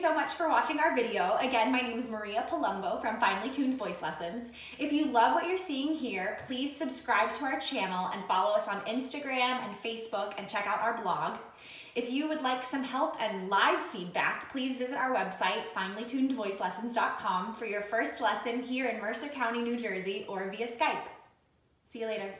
so much for watching our video. Again, my name is Maria Palumbo from Finely Tuned Voice Lessons. If you love what you're seeing here, please subscribe to our channel and follow us on Instagram and Facebook and check out our blog. If you would like some help and live feedback, please visit our website, finelytunedvoicelessons.com, for your first lesson here in Mercer County, New Jersey, or via Skype. See you later.